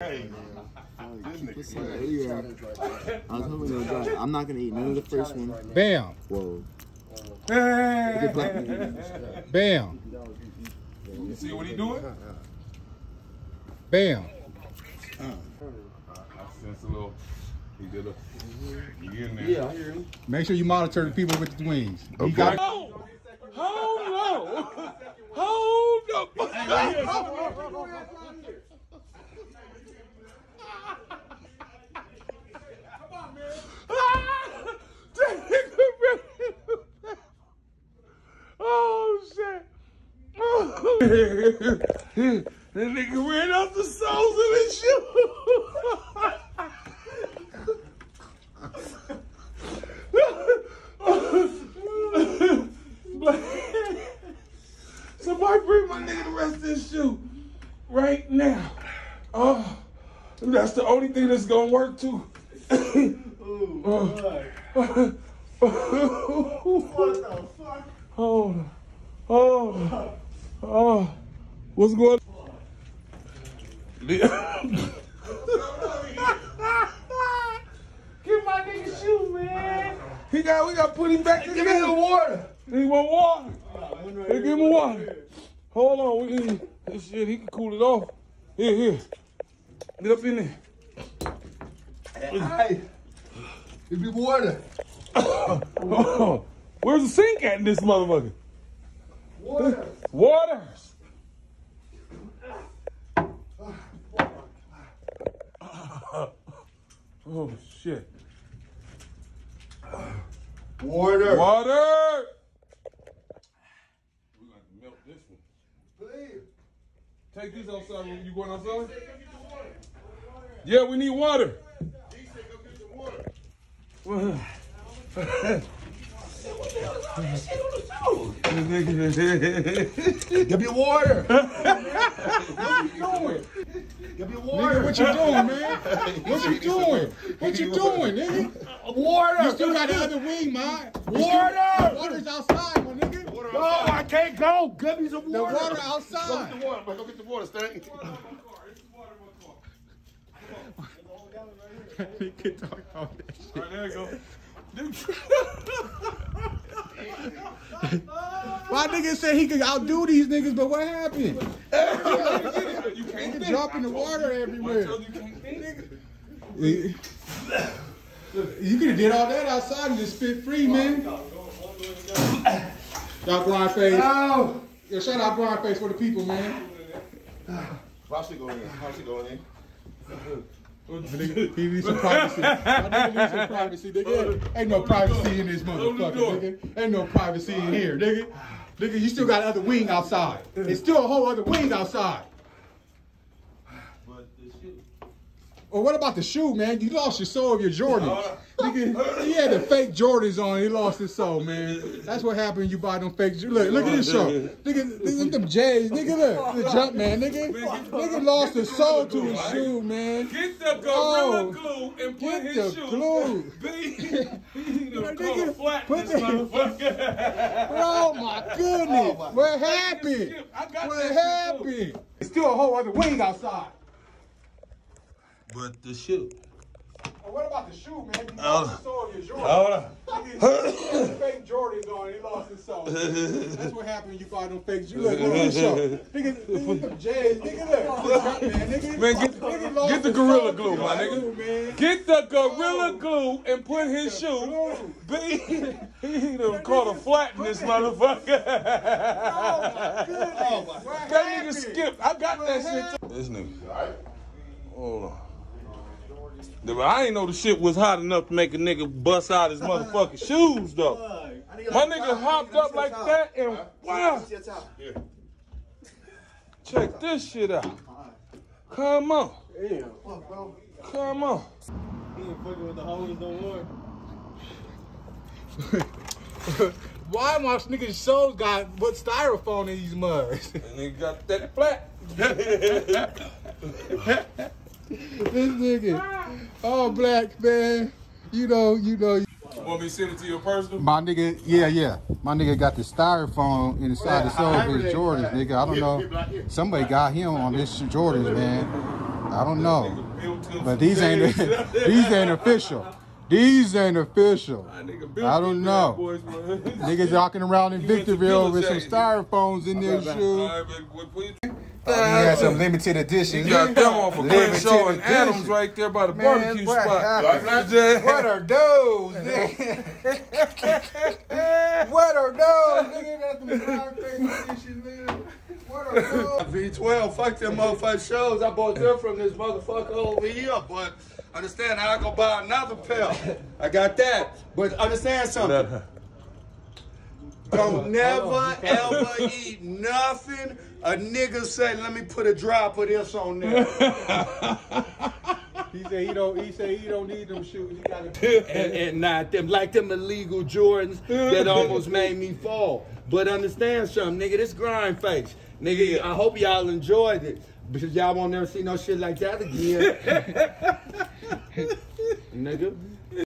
Hey, this nigga. I was hoping it was dry. I'm not gonna eat none of the first one. Bam. Whoa. Bam. You see what he doing? Bam. I sense a little. He did a. You get in there? Yeah, I hear him. Make sure you monitor the people with the wings. Okay. Hold up. That nigga ran off the soles of his shoe. Somebody bring my nigga the rest of his shoe right now. Oh, that's the only thing that's gonna work too. What the fuck? Oh, what's going on? Get my nigga shoe, man. We got to put him back together. Give him the water. He want water. Hey, give him water. Hold on. Shit, he can cool it off. Here. Get up in there. Hey, give me water. Where's the sink at in this motherfucker? Waters. Oh shit. Water. We got to melt this one. Please. Take this outside. You going outside? Yeah, we need water. Give me water. What you doing? Give me water. Nigga, what you doing, man? What you doing, nigga? Water. You still got the other wing, man. Water. Water's outside, my nigga. Water outside. No, I can't go. Give me some water. The water outside. Go get the water, bro. Go get the water, Stan. It's water in my car. Come on. You can talk about that shit. All right, there you go. My nigga said he could outdo these niggas, but what happened? You can't drop in the water everywhere. You could have did all that outside and just spit free, man. Shout out Blind Face. Oh. Yeah, shout out Blind Face for the people, man. Watch it go in. Watch it go in. He needs some privacy. My nigga needs some privacy, nigga. Ain't no privacy in this motherfucker, nigga. Ain't no privacy in here, nigga. Nigga, you still got another wing outside. There's still a whole other wing outside. But the shoe. Well, what about the shoe, man? You lost your soul of your Jordans. Nigga, he had the fake Jordans on. He lost his soul, man. That's what happened. You buy them fake Jordans. Look at this show. Nigga, look at them J's. Nigga, look. The jump, man. Nigga lost his soul to his shoe, man. Get the gorilla glue and put his shoe. Get the glue. Oh, my goodness. What happened? What happened? There's still a whole other wing outside. But the shoe. What about the shoe, man? You lost the soul of your Jordan. Hold on. Fake Jordans on. He lost his soul. That's what happened when you buy them fake Jordans. Look at this show. Nigga, J's. Nigga, look. Man, get the gorilla glue, my nigga. Get the gorilla glue and put his shoe. He done caught a flat in this motherfucker. Oh, my goodness. That nigga skipped. I got that shit. This nigga. All right. Hold on. I ain't know the shit was hot enough to make a nigga bust out his motherfucking shoes, though. My nigga hopped up like that and wow. Check this shit out. Come on. Come on. He ain't fucking with the hoes no more. Why my nigga's soul got put styrofoam in these mugs? And nigga got that flat. This nigga, all black, man. You know. Want me to send it to your personal? My nigga, yeah. My nigga got the styrofoam inside the sole of his Jordans, nigga. I don't know. Somebody got him on his Jordans, man. I don't know. But these ain't official. These ain't official. I don't know. Niggas walking around in Victorville with some styrofoams in their shoes. You got some limited edition. You got them off of Crenshaw and Adams right there by the barbecue spot. What are those, nigga? What are those, nigga? What are those? V12, fuck them motherfucking shows. I bought them from this motherfucker over here, but understand how I go buy another pair. I got that. But understand something. Don't never, ever eat nothing a nigga say, let me put a drop of this on there. He said he don't need them shoes. He got to and not them like them illegal Jordans that almost made me fall. But understand something, nigga, this grind face. Nigga, I hope y'all enjoyed it. Because y'all won't never see no shit like that again. Nigga.